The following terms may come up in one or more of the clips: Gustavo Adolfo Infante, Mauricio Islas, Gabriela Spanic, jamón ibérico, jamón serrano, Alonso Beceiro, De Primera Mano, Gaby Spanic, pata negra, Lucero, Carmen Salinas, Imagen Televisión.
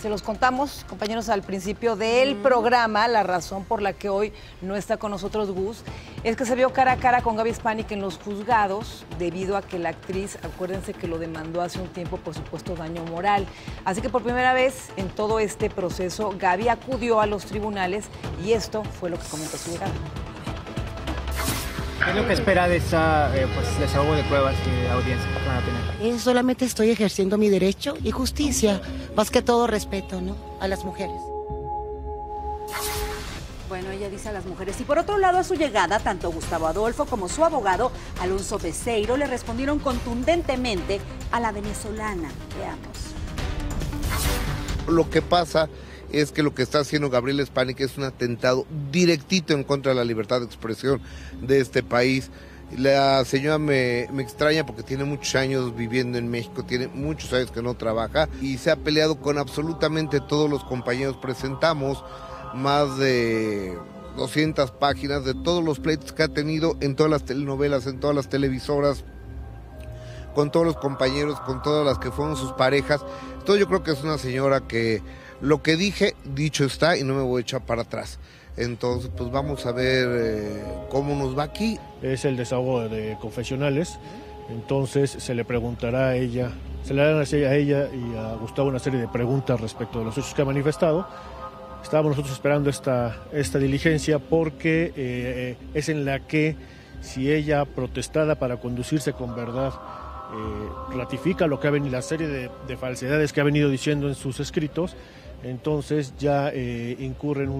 Se los contamos, compañeros, al principio del programa. La razón por la que hoy no está con nosotros Gus es que se vio cara a cara con Gaby Spanic en los juzgados, debido a que la actriz, acuérdense que lo demandó hace un tiempo por supuesto daño moral. Así que por primera vez en todo este proceso, Gaby acudió a los tribunales y esto fue lo que comentó su abogado. ¿Qué es lo que espera de esa desahogo de pruebas y de audiencia que van a tener? Solamente estoy ejerciendo mi derecho y justicia, más que todo respeto, ¿no?, a las mujeres. Bueno, ella dice a las mujeres. Y por otro lado, a su llegada, tanto Gustavo Adolfo como su abogado, Alonso Beceiro, le respondieron contundentemente a la venezolana. Veamos. Lo que pasa es que lo que está haciendo Gabriela Spanic es un atentado directito en contra de la libertad de expresión de este país. La señora me extraña porque tiene muchos años viviendo en México, tiene muchos años que no trabaja y se ha peleado con absolutamente todos los compañeros. Presentamos más de 200 páginas de todos los pleitos que ha tenido en todas las telenovelas, en todas las televisoras, con todos los compañeros, con todas las que fueron sus parejas. Entonces yo creo que es una señora que lo que dije, dicho está, y no me voy a echar para atrás. Entonces, pues vamos a ver cómo nos va aquí. Es el desahogo de confesionales, entonces se le preguntará a ella, se le harán a ella y a Gustavo una serie de preguntas respecto de los hechos que ha manifestado. Estábamos nosotros esperando esta diligencia porque es en la que, si ella protestada para conducirse con verdad, ratifica lo que ha venido, la serie de falsedades que ha venido diciendo en sus escritos, entonces ya incurren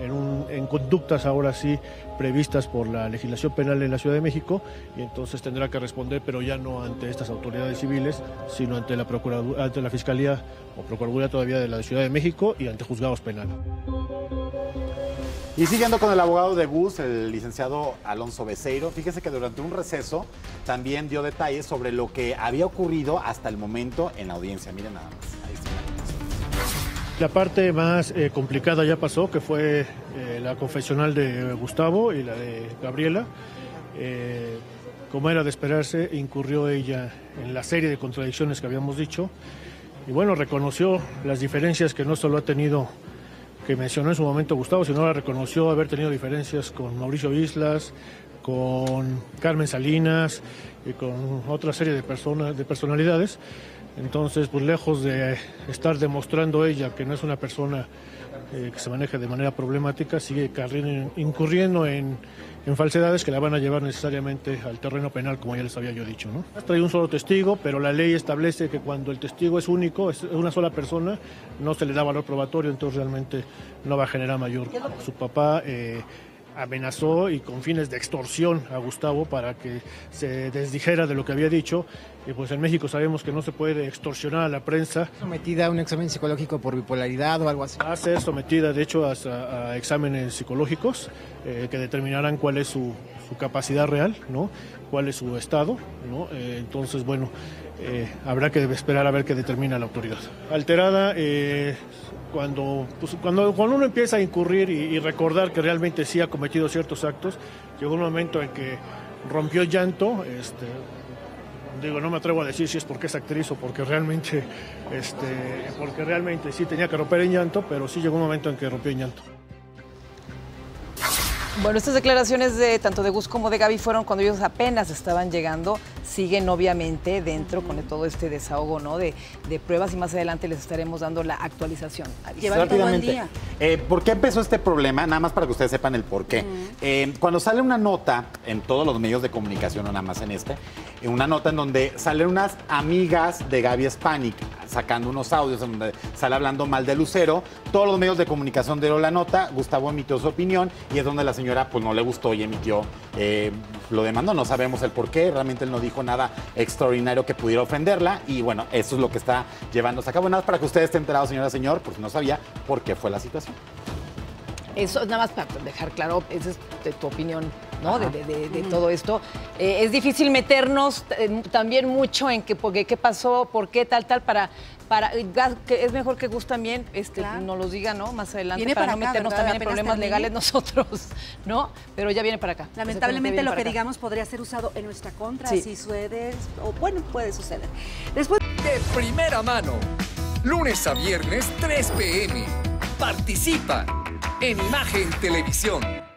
en conductas ahora sí previstas por la legislación penal en la Ciudad de México, y entonces tendrá que responder, pero ya no ante estas autoridades civiles, sino ante la Procuraduría, ante la Fiscalía o Procuraduría todavía de la Ciudad de México y ante juzgados penales. Y siguiendo con el abogado de Gus, el licenciado Alonso Beceiro, fíjese que durante un receso también dio detalles sobre lo que había ocurrido hasta el momento en la audiencia. Miren nada más. Ahí está. La parte más complicada ya pasó, que fue la confesional de Gustavo y la de Gabriela. Como era de esperarse, incurrió ella en la serie de contradicciones que habíamos dicho. Y bueno, reconoció las diferencias que no solo ha tenido, que mencionó en su momento Gustavo, sino la reconoció haber tenido diferencias con Mauricio Islas, con Carmen Salinas y con otra serie de personas, de personalidades. Entonces, pues lejos de estar demostrando ella que no es una persona que se maneja de manera problemática, sigue incurriendo en falsedades que la van a llevar necesariamente al terreno penal, como ya les había yo dicho, ¿no? Trae un solo testigo, pero la ley establece que cuando el testigo es único, es una sola persona, no se le da valor probatorio, entonces realmente no va a generar mayor. Su papá amenazó y con fines de extorsión a Gustavo para que se desdijera de lo que había dicho. Y pues en México sabemos que no se puede extorsionar a la prensa. ¿Sometida a un examen psicológico por bipolaridad o algo así? Va a ser sometida, de hecho, a exámenes psicológicos que determinarán cuál es su capacidad real, ¿no?, cuál es su estado, ¿no? Entonces, bueno, habrá que esperar a ver qué determina la autoridad. Alterada. Cuando uno empieza a incurrir y recordar que realmente sí ha cometido ciertos actos, llegó un momento en que rompió llanto. Digo, no me atrevo a decir si es porque es actriz o porque realmente sí tenía que romper en llanto, pero sí llegó un momento en que rompió en llanto. Bueno, estas declaraciones de tanto de Gus como de Gaby fueron cuando ellos apenas estaban llegando. Siguen obviamente dentro con todo este desahogo, ¿no?, de pruebas, y más adelante les estaremos dando la actualización. Llevan todo el día. ¿Por qué empezó este problema? Nada más para que ustedes sepan el por qué. Cuando sale una nota en todos los medios de comunicación, no nada más en este, una nota en donde salen unas amigas de Gaby Spanic sacando unos audios en donde sale hablando mal de Lucero, todos los medios de comunicación dieron la nota, Gustavo emitió su opinión y es donde la señora pues no le gustó y emitió, lo demandó. No sabemos el por qué, realmente él no dijo nada extraordinario que pudiera ofenderla y bueno, eso es lo que está llevándose a cabo. Nada más para que ustedes estén enterados, señora, señor, porque no sabía por qué fue la situación. Eso nada más para dejar claro, esa es tu opinión, ¿no?, de todo esto. Es difícil meternos también mucho en que, porque, qué pasó, por qué, tal, para que es mejor que Gus también claro, nos los diga, ¿no?, más adelante, viene para no acá, meternos, ¿verdad?, también en problemas legales nosotros, ¿no? Pero ya viene para acá. Lamentablemente lo que acá digamos podría ser usado en nuestra contra, sí, si sucede, o bueno, puede suceder. Después, de primera mano. lunes a viernes 3 p.m. Participa en Imagen Televisión.